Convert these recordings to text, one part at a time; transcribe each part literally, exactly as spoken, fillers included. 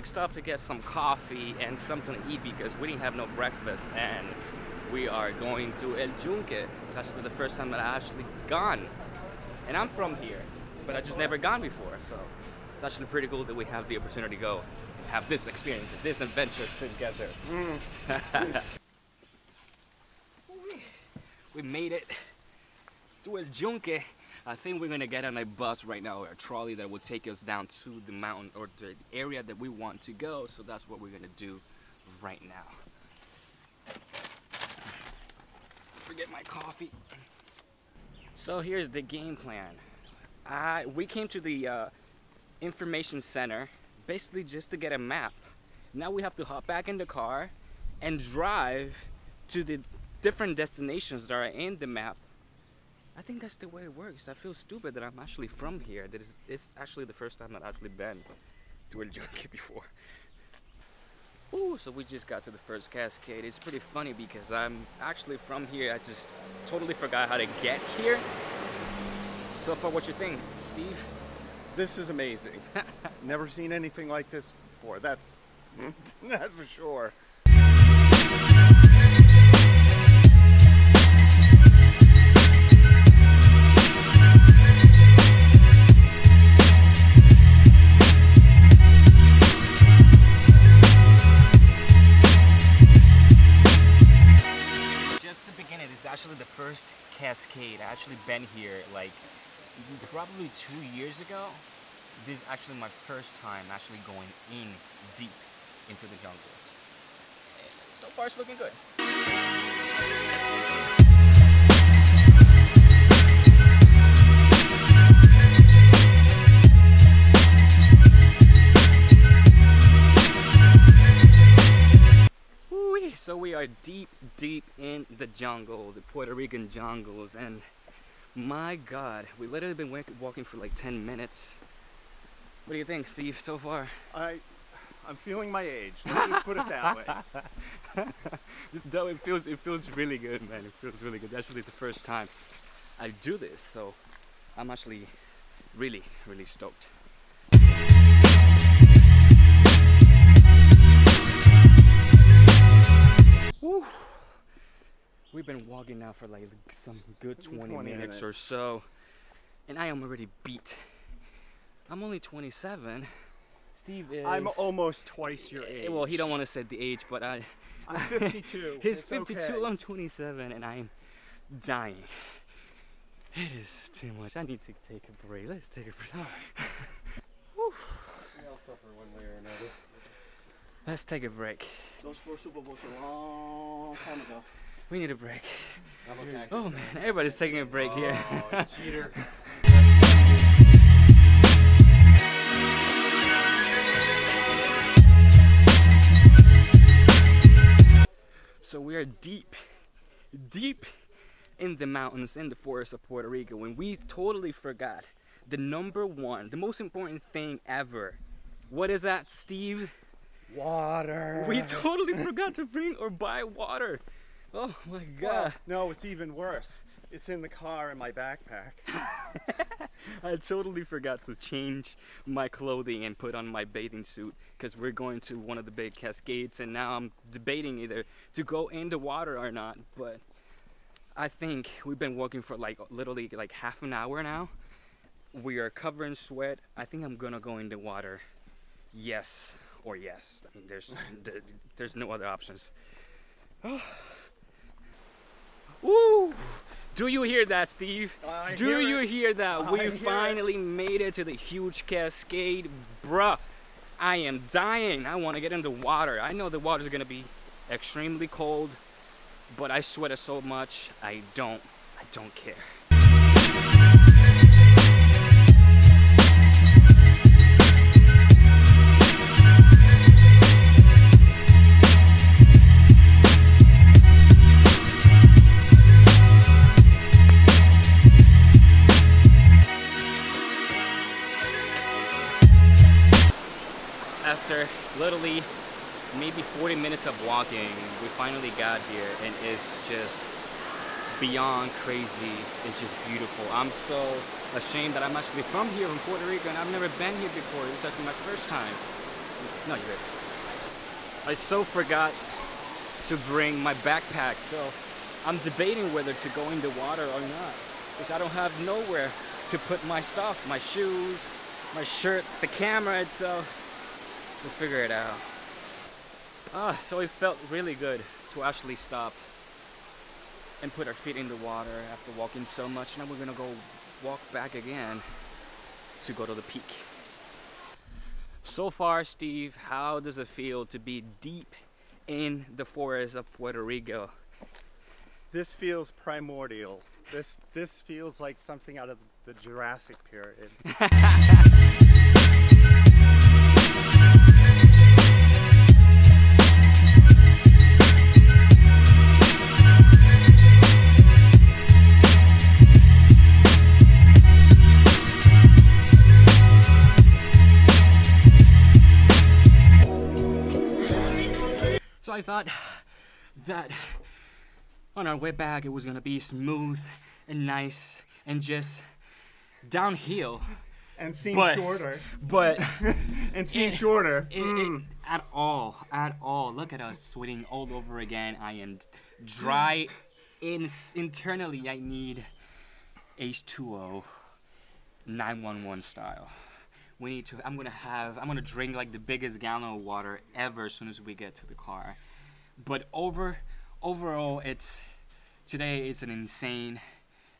quick stop to get some coffee and something to eat because we didn't have no breakfast, and we are going to El Yunque. It's actually the first time that I've actually gone, and I'm from here, but I just never gone before, so it's actually pretty cool that we have the opportunity to go and have this experience, this adventure together. Mm. We made it to El Yunque. I think we're gonna get on a bus right now, or a trolley that will take us down to the mountain or the area that we want to go, so that's what we're gonna do right now. Forget my coffee. So here's the game plan. I, we came to the uh, information center basically just to get a map. Now we have to hop back in the car and drive to the different destinations that are in the map. I think that's the way it works. I feel stupid that I'm actually from here. That is, it's actually the first time I've actually been to El Yunque before. Ooh, so we just got to the first cascade. It's pretty funny because I'm actually from here. I just totally forgot how to get here. So far, what you think, Steve? This is amazing. Never seen anything like this before. That's, that's for sure. First cascade. I actually been here like probably two years ago. This is actually my first time actually going in deep into the jungles. So far it's looking good. So we are deep, deep in the jungle, the Puerto Rican jungles, and my God, we literally been walking for like ten minutes. What do you think, Steve, so far? I, I'm feeling my age. Let's just put it that way. No, it feels, it feels really good, man. It feels really good. That's actually the first time I do this, so I'm actually really, really stoked. Woo. We've been walking now for like some good twenty minutes or so, and I am already beat. I'm only twenty-seven. Steve is... I'm almost twice your age. Well, he don't want to say the age, but I... I'm fifty-two. He's fifty-two, okay. I'm twenty-seven, and I'm dying. It is too much. I need to take a break. Let's take a break. Woo. We all suffer one way or another. Let's take a break. Those four Super Bowls are a long time ago. We need a break. Oh man, everybody's taking a break oh, here. Cheater. So we are deep, deep in the mountains, in the forests of Puerto Rico, and we totally forgot the number one, the most important thing ever. What is that, Steve? Water. We totally forgot to bring or buy water. Oh my God. Well, no, it's even worse. It's in the car in my backpack. I totally forgot to change my clothing and put on my bathing suit because we're going to one of the big cascades, and now I'm debating either to go in the water or not, but I think we've been walking for like literally like half an hour now. We are covered in sweat. I think I'm gonna go in the water. Yes. Or yes, I mean, there's there, there's no other options. Oh. Woo! Do you hear that, Steve? I Do hear you it. hear that? I we hear finally it. made it to the huge cascade, bruh. I am dying. I want to get in the water. I know the water is gonna be extremely cold, but I sweated so much. I don't. I don't care. After literally maybe forty minutes of walking, we finally got here, and it's just beyond crazy. It's just beautiful. I'm so ashamed that I'm actually from here, from Puerto Rico, and I've never been here before. It's actually my first time. No, you're good. I so forgot to bring my backpack, so I'm debating whether to go in the water or not, because I don't have nowhere to put my stuff, my shoes, my shirt, the camera itself. We'll figure it out. Ah, so it felt really good to actually stop and put our feet in the water after walking so much. Now we're gonna go walk back again to go to the peak. So far, Steve, how does it feel to be deep in the forest of Puerto Rico? This feels primordial. This, this feels like something out of the Jurassic period. So I thought that on our way back it was gonna be smooth and nice and just downhill and seem but, shorter but and seem it, shorter it, mm. it, at all at all look at us sweating all over again. I am dry in, internally. I need H two O nine one one style. We need to, I'm gonna have, I'm gonna drink like the biggest gallon of water ever as soon as we get to the car. But over, overall, it's, today is an insane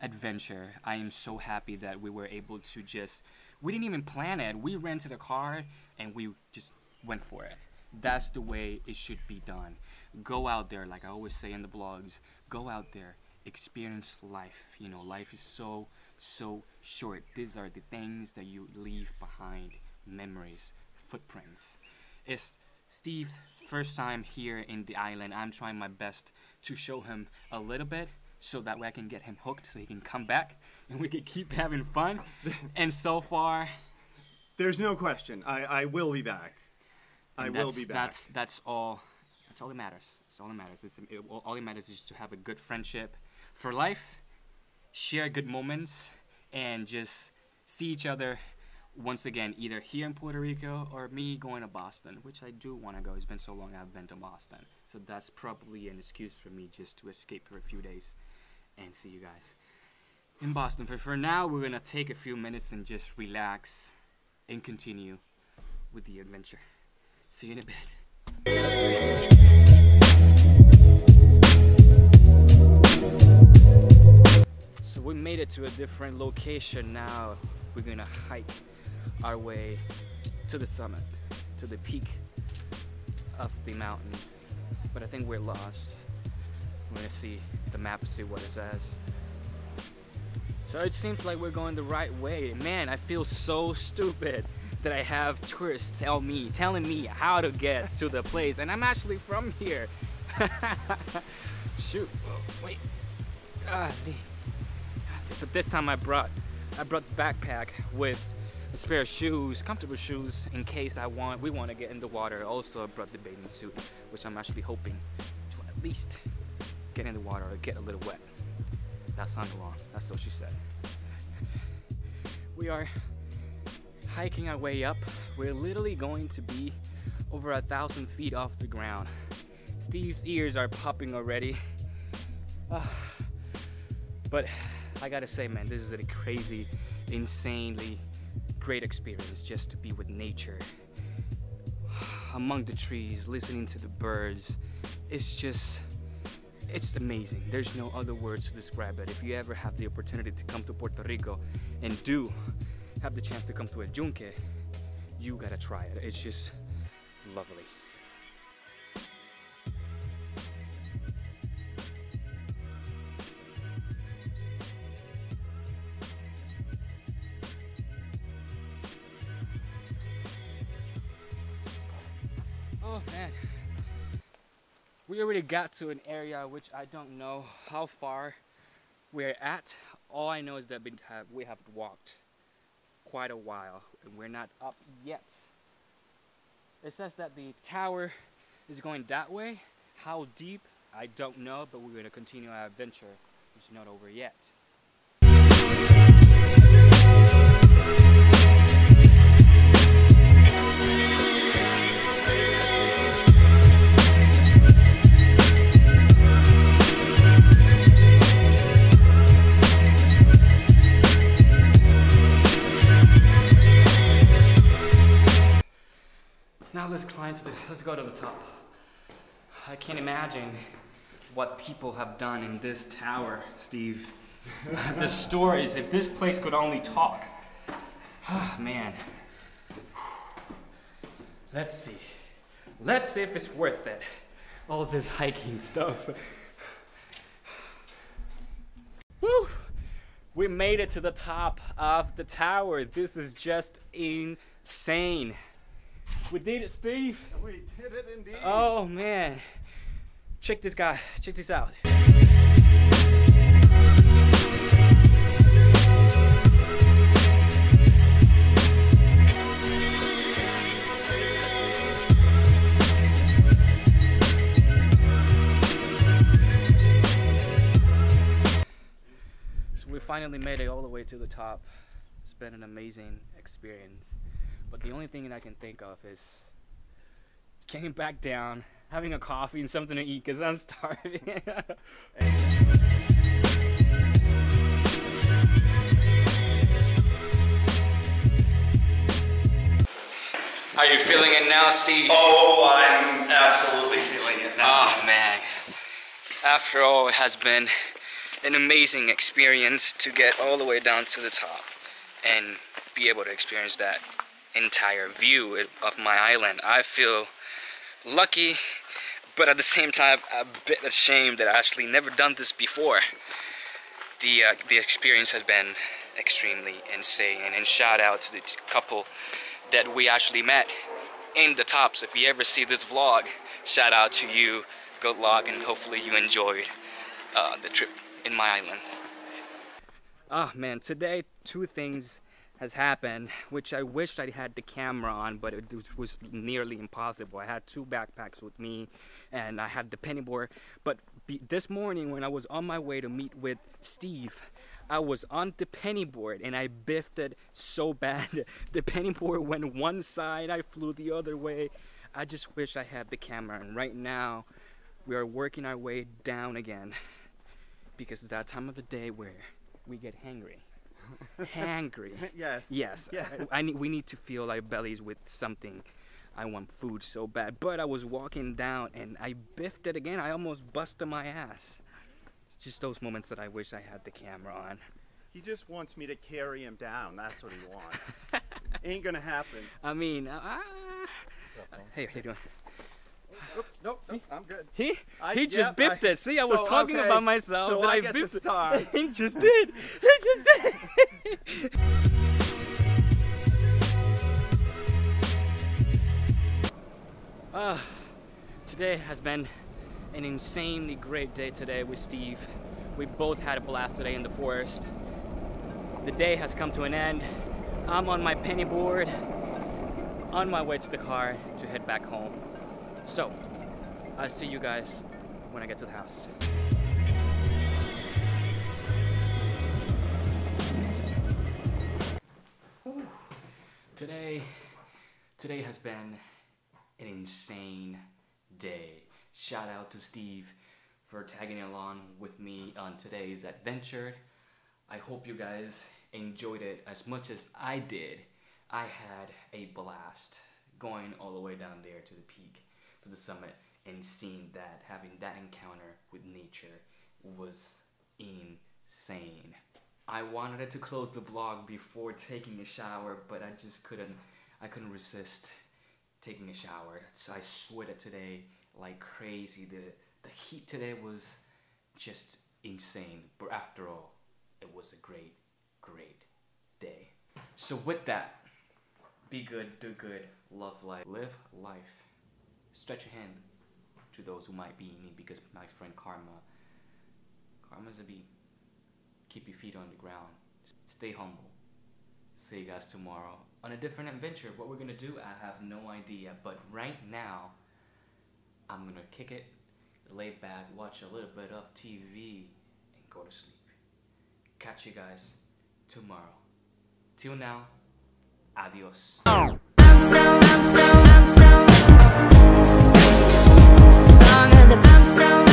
adventure. I am so happy that we were able to just, we didn't even plan it. We rented a car and we just went for it. That's the way it should be done. Go out there, like I always say in the blogs, go out there, experience life. You know, life is so, so short. These are the things that you leave behind. Memories, footprints. It's Steve's first time here in the island. I'm trying my best to show him a little bit so that way I can get him hooked so he can come back and we can keep having fun. And so far, there's no question. I, I will be back. I will be back. That's, that's all. That's all that matters. That's all that matters. It's, it, all that matters is to have a good friendship for life. Share good moments and just see each other once again, either here in Puerto Rico or me going to Boston, which I do want to go. It's been so long I've been to Boston, so that's probably an excuse for me just to escape for a few days and see you guys in Boston. But for now, we're gonna take a few minutes and just relax and continue with the adventure. See you in a bit. So we made it to a different location now. We're gonna hike our way to the summit, to the peak of the mountain. But I think we're lost. We're gonna see the map, see what it says. So it seems like we're going the right way. Man, I feel so stupid that I have tourists tell me, telling me how to get to the place. And I'm actually from here. Shoot, oh, wait. Ah, but this time I brought, I brought the backpack with a spare shoes, comfortable shoes, in case I want, we want to get in the water. Also, I brought the bathing suit, which I'm actually hoping to at least get in the water or get a little wet. That sounded wrong. That's what she said. We are hiking our way up. We're literally going to be over a thousand feet off the ground. Steve's ears are popping already. Oh, but I gotta say, man, this is a crazy, insanely great experience just to be with nature. Among the trees, listening to the birds. It's just, it's amazing. There's no other words to describe it. If you ever have the opportunity to come to Puerto Rico and do have the chance to come to El Yunque, you gotta try it. It's just lovely. Oh man, we already got to an area which I don't know how far we're at. All I know is that we have, we have walked quite a while and we're not up yet. It says that the tower is going that way. How deep? I don't know, but we're going to continue our adventure. It's not over yet. let's go to the top. I can't imagine what people have done in this tower, Steve. The stories, if this place could only talk. Ah, oh, man. Let's see. Let's see if it's worth it. All this hiking stuff. Woo! We made it to the top of the tower. This is just insane. We did it, Steve. We did it indeed. Oh man. Check this guy. Check this out. Finally made it all the way to the top. It's been an amazing experience, but the only thing that I can think of is getting back down, having a coffee and something to eat, because I'm starving. Are you feeling it now, Steve? Oh, I'm absolutely feeling it now. Oh man, after all, it has been an amazing experience to get all the way down to the top and be able to experience that entire view of my island. I feel lucky, but at the same time a bit ashamed that I actually never done this before. The uh, the experience has been extremely insane, and, and shout out to the couple that we actually met in the tops. If you ever see this vlog, shout out to you, good luck, and hopefully you enjoyed uh, the trip in my island. Ah oh, man, today two things has happened which I wished I had the camera on, but it was nearly impossible. I had two backpacks with me and I had the penny board, but be this morning when I was on my way to meet with Steve, I was on the penny board and I biffed it so bad. The penny board went one side, I flew the other way. I just wish I had the camera, and right now we are working our way down again, because it's that time of the day where we get hangry. Hangry. Yes. Yes. Yeah. I, I need, we need to fill our bellies with something. I want food so bad. But I was walking down and I biffed it again. I almost busted my ass. It's just those moments that I wish I had the camera on. He just wants me to carry him down. That's what he wants. Ain't gonna happen. I mean, uh, hey, how you doing? Nope, nope, nope, I'm good. He I, he just yep, biffed I, it. See, I so, was talking okay. about myself, so but I, I biffed the star. It. He just did. He just did. uh, today has been an insanely great day today with Steve. We both had a blast today in the forest. The day has come to an end. I'm on my penny board, on my way to the car to head back home. So, I'll see you guys when I get to the house. Ooh. Today, today has been an insane day. Shout out to Steve for tagging along with me on today's adventure. I hope you guys enjoyed it as much as I did. I had a blast going all the way down there to the peak, to the summit, and seeing that, having that encounter with nature was insane. I wanted to close the vlog before taking a shower, but I just couldn't, I couldn't resist taking a shower. So I sweated today like crazy. The, the heat today was just insane, but after all, it was a great, great day. So with that, be good, do good, love life, live life. Stretch a hand to those who might be in need, because my friend Karma, Karma's a bee. Keep your feet on the ground. Stay humble. See you guys tomorrow on a different adventure. What we're gonna do, I have no idea. But right now, I'm gonna kick it, lay back, watch a little bit of T V, and go to sleep. Catch you guys tomorrow. Till now, adios. I'm so, I'm so